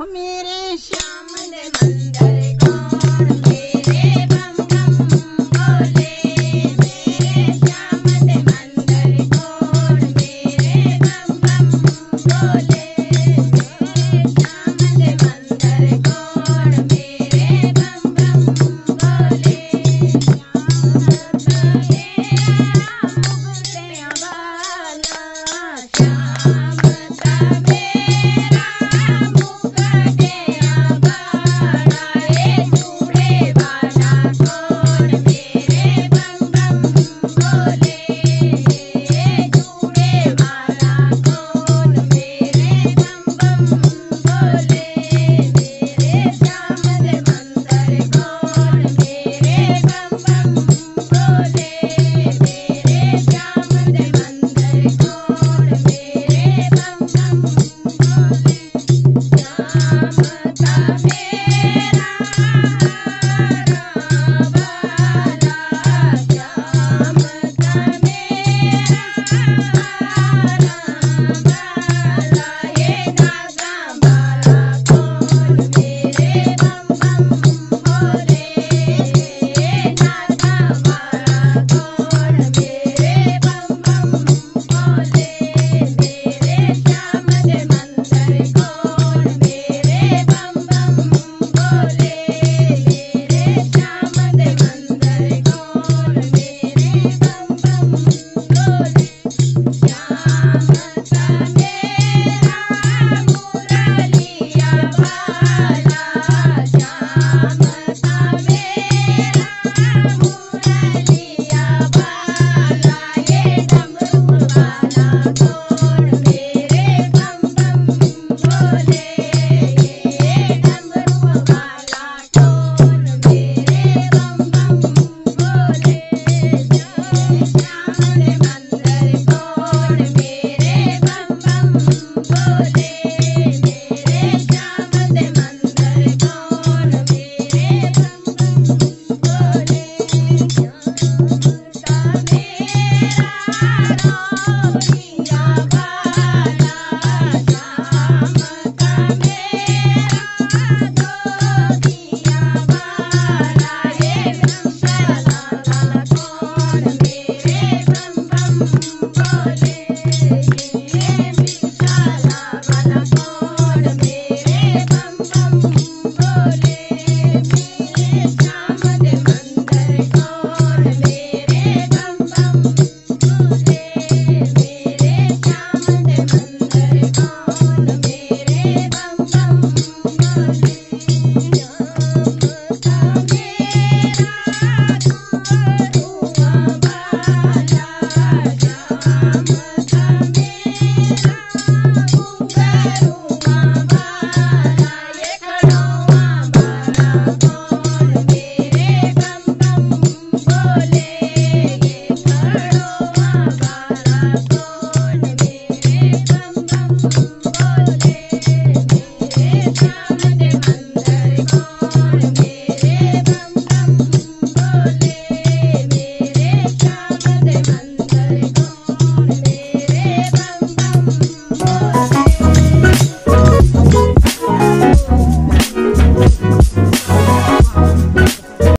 मेरे श्याम दे मंदिर कौन।